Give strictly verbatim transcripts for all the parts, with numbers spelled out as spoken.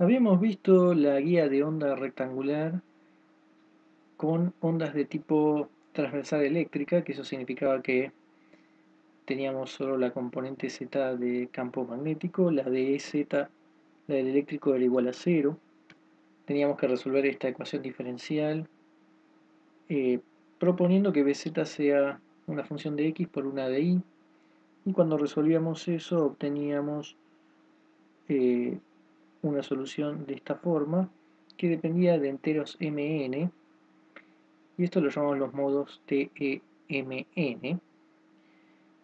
Habíamos visto la guía de onda rectangular con ondas de tipo transversal eléctrica, que eso significaba que teníamos solo la componente Z de campo magnético, la de E Z, la del eléctrico, era igual a cero. Teníamos que resolver esta ecuación diferencial eh, proponiendo que B Z sea una función de X por una de Y, y cuando resolvíamos eso obteníamos eh, una solución de esta forma que dependía de enteros M N, y esto lo llamamos los modos T E M N.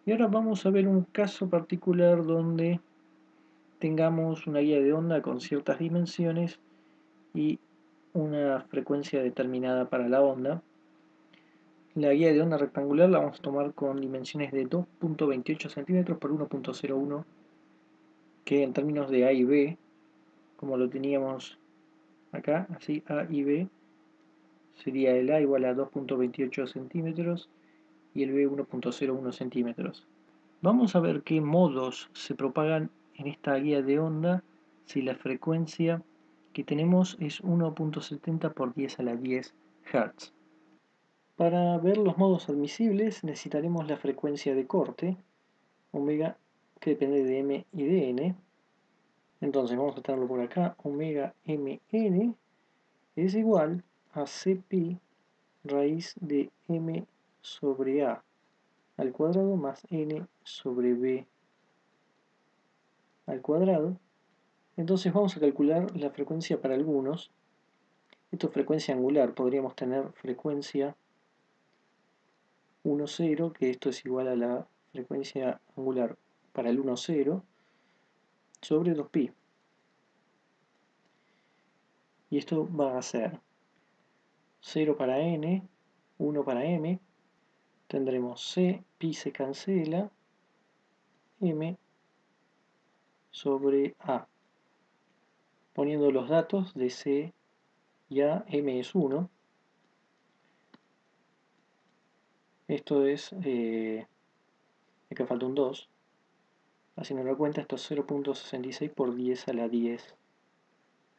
Y ahora vamos a ver un caso particular donde tengamos una guía de onda con ciertas dimensiones y una frecuencia determinada para la onda. La guía de onda rectangular la vamos a tomar con dimensiones de dos punto veintiocho centímetros por uno punto cero uno, que en términos de A y B, como lo teníamos acá, así A y B, sería el A igual a dos punto veintiocho centímetros y el B uno punto cero uno centímetros. Vamos a ver qué modos se propagan en esta guía de onda si la frecuencia que tenemos es uno punto setenta por diez a la diez Hz. Para ver los modos admisibles necesitaremos la frecuencia de corte, omega, que depende de M y de N. Entonces vamos a tenerlo por acá, omega mn es igual a cpi raíz de m sobre a al cuadrado más n sobre b al cuadrado. Entonces vamos a calcular la frecuencia para algunos. Esto es frecuencia angular, podríamos tener frecuencia uno cero, que esto es igual a la frecuencia angular para el uno cero, sobre dos pi, y esto va a ser cero para n, uno para m, tendremos c, pi se cancela, m sobre a, poniendo los datos de c y a, m es uno, esto es, eh, acá falta un dos, haciendo la cuenta, esto es cero punto sesenta y seis por diez a la diez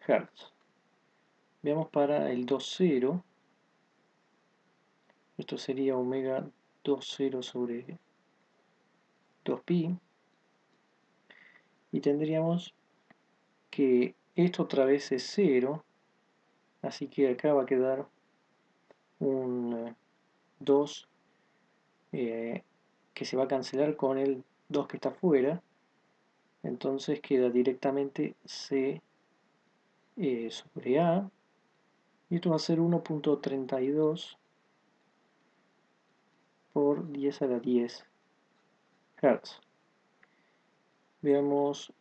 Hz. Veamos para el dos cero, esto sería omega dos cero sobre dos pi, y tendríamos que esto otra vez es cero, así que acá va a quedar un dos eh, que se va a cancelar con el dos que está afuera. Entonces queda directamente C eh, sobre A, y esto va a ser uno punto treinta y dos por diez a la diez Hz. Veamos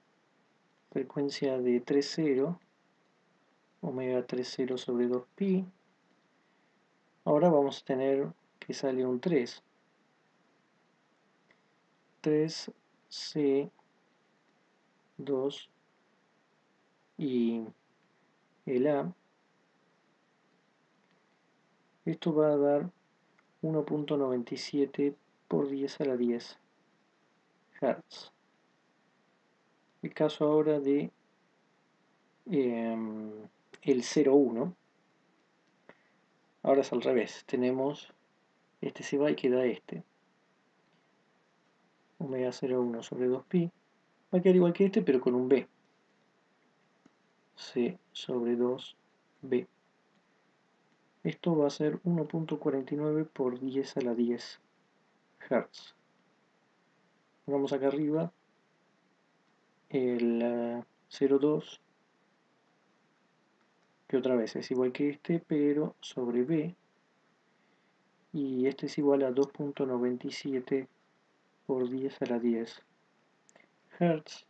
frecuencia de tres cero, omega tres cero sobre dos pi. Ahora vamos a tener que sale un tres. tres C dos y el A, esto va a dar uno punto noventa y siete por diez a la diez Hz. El caso ahora de eh, el cero uno, ahora es al revés, tenemos este se va y queda este, omega cero uno sobre dos pi, va a quedar igual que este pero con un B, C sobre dos B, esto va a ser uno punto cuarenta y nueve por diez a la diez Hz. Vamos acá arriba, el cero dos, que otra vez es igual que este pero sobre B, y este es igual a dos punto noventa y siete por diez a la diez Hz.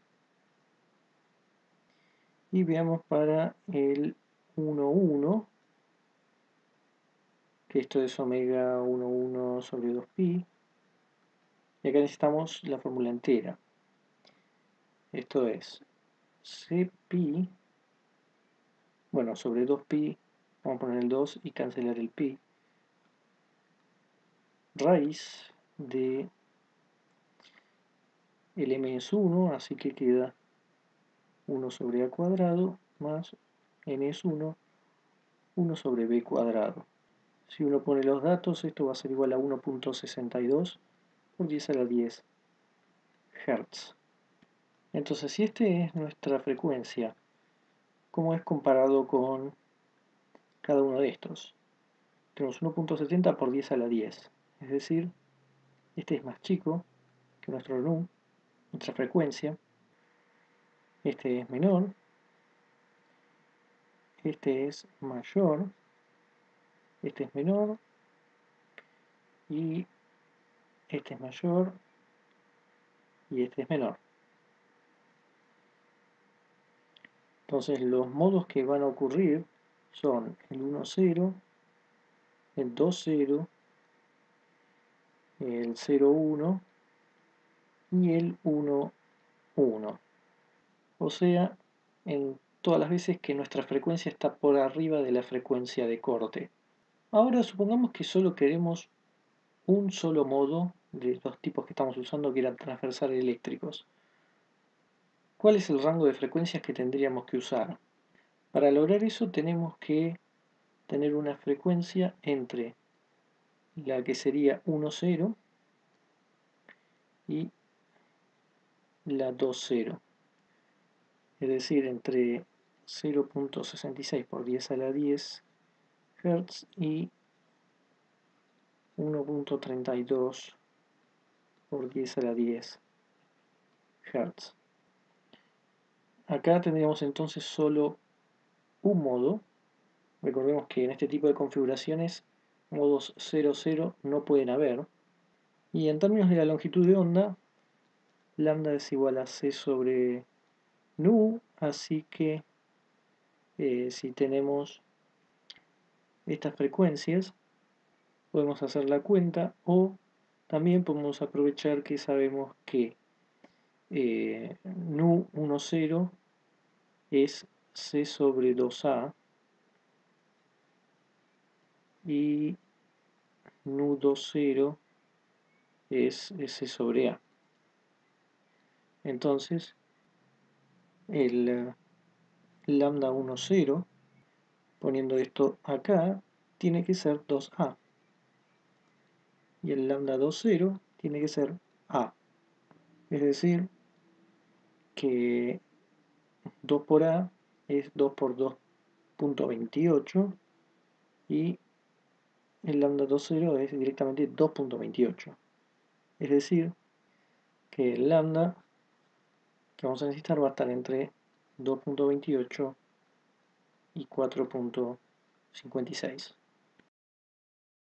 Y veamos para el uno uno, que esto es omega uno uno sobre dos pi, y acá necesitamos la fórmula entera, esto es c pi, bueno, sobre dos pi, vamos a poner el dos y cancelar el pi, raíz de el m es uno, así que queda uno sobre a cuadrado más n es uno, uno sobre b cuadrado. Si uno pone los datos, esto va a ser igual a uno punto sesenta y dos por diez a la diez Hz. Entonces, si esta es nuestra frecuencia, ¿cómo es comparado con cada uno de estos? Tenemos uno punto setenta por diez a la diez, es decir, este es más chico que nuestro nu, nuestra frecuencia, este es menor, este es mayor, este es menor, y este es mayor, y este es menor. Entonces los modos que van a ocurrir son el uno cero, el dos cero, el cero uno y el uno uno. O sea, en todas las veces que nuestra frecuencia está por arriba de la frecuencia de corte. Ahora supongamos que solo queremos un solo modo de los tipos que estamos usando, que eran transversales eléctricos. ¿Cuál es el rango de frecuencias que tendríamos que usar? Para lograr eso tenemos que tener una frecuencia entre la que sería uno cero y la dos cero. Es decir, entre cero punto sesenta y seis por diez a la diez Hz y uno punto treinta y dos por diez a la diez Hz. Acá tendríamos entonces solo un modo. Recordemos que en este tipo de configuraciones modos cero cero no pueden haber. Y en términos de la longitud de onda, lambda es igual a c sobre nu, así que eh, si tenemos estas frecuencias podemos hacer la cuenta, o también podemos aprovechar que sabemos que eh, nu uno cero es c sobre dos a y nu dos cero es c sobre a. Entonces el lambda uno cero, poniendo esto acá, tiene que ser dos a, y el lambda dos cero tiene que ser a, es decir que dos por a es dos por dos punto veintiocho y el lambda dos cero es directamente dos punto veintiocho, es decir que el lambda que vamos a necesitar va a estar entre dos punto veintiocho y cuatro punto cincuenta y seis.